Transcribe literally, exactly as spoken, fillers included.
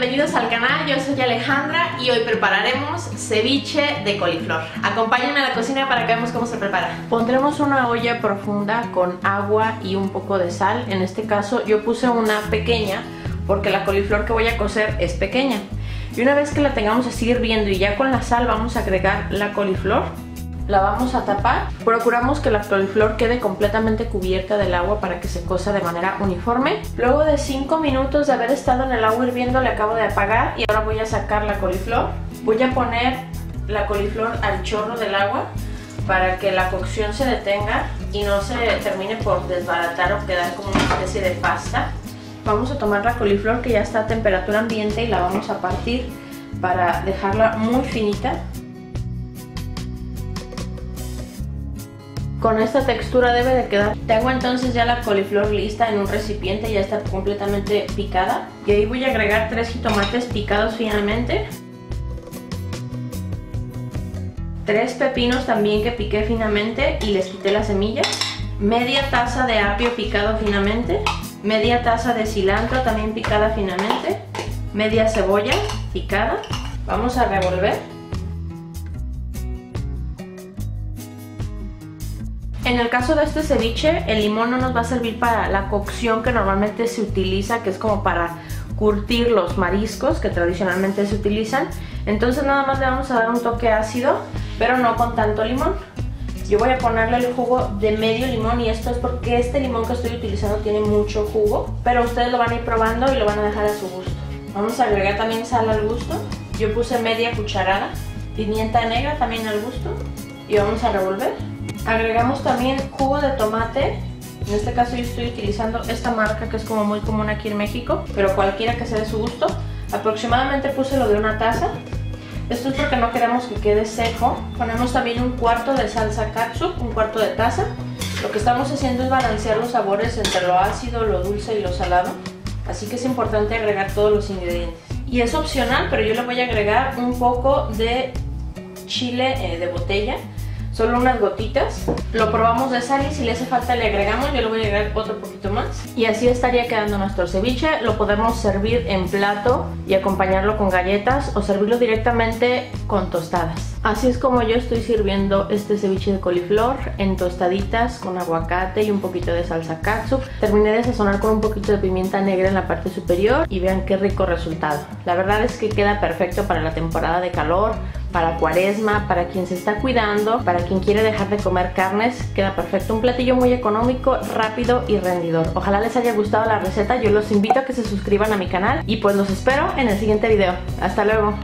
bienvenidos al canal, yo soy Alejandra y hoy prepararemos ceviche de coliflor. Acompáñenme a la cocina para que veamos cómo se prepara. Pondremos una olla profunda con agua y un poco de sal. En este caso yo puse una pequeña porque la coliflor que voy a cocer es pequeña. Y una vez que la tengamos así hirviendo y ya con la sal vamos a agregar la coliflor. La vamos a tapar. Procuramos que la coliflor quede completamente cubierta del agua para que se cosa de manera uniforme. Luego de cinco minutos de haber estado en el agua hirviendo, le acabo de apagar y ahora voy a sacar la coliflor. Voy a poner la coliflor al chorro del agua para que la cocción se detenga y no se termine por desbaratar o quedar como una especie de pasta. Vamos a tomar la coliflor que ya está a temperatura ambiente y la vamos a partir para dejarla muy finita. Con esta textura debe de quedar. Tengo entonces ya la coliflor lista en un recipiente, ya está completamente picada. Y ahí voy a agregar tres jitomates picados finamente. Tres pepinos también que piqué finamente y les quité las semillas. Media taza de apio picado finamente. Media taza de cilantro también picada finamente. Media cebolla picada. Vamos a revolver. En el caso de este ceviche, el limón no nos va a servir para la cocción que normalmente se utiliza, que es como para curtir los mariscos que tradicionalmente se utilizan. Entonces nada más le vamos a dar un toque ácido, pero no con tanto limón. Yo voy a ponerle el jugo de medio limón y esto es porque este limón que estoy utilizando tiene mucho jugo, pero ustedes lo van a ir probando y lo van a dejar a su gusto. Vamos a agregar también sal al gusto. Yo puse media cucharada, pimienta negra también al gusto y vamos a revolver. Agregamos también jugo de tomate. En este caso yo estoy utilizando esta marca que es como muy común aquí en México, pero cualquiera que sea de su gusto. Aproximadamente puse lo de una taza. Esto es porque no queremos que quede seco. Ponemos también un cuarto de salsa catsup, un cuarto de taza. Lo que estamos haciendo es balancear los sabores entre lo ácido, lo dulce y lo salado. Así que es importante agregar todos los ingredientes. Y es opcional, pero yo le voy a agregar un poco de chile eh, de botella. Solo unas gotitas, lo probamos de sal y si le hace falta le agregamos, yo le voy a agregar otro poquito más. Y así estaría quedando nuestro ceviche, lo podemos servir en plato y acompañarlo con galletas o servirlo directamente con tostadas. Así es como yo estoy sirviendo este ceviche de coliflor en tostaditas con aguacate y un poquito de salsa catsup. Terminé de sazonar con un poquito de pimienta negra en la parte superior y vean qué rico resultado. La verdad es que queda perfecto para la temporada de calor, para cuaresma, para quien se está cuidando, para quien quiere dejar de comer carnes, queda perfecto. Un platillo muy económico, rápido y rendidor. Ojalá les haya gustado la receta, yo los invito a que se suscriban a mi canal y pues los espero en el siguiente video. Hasta luego.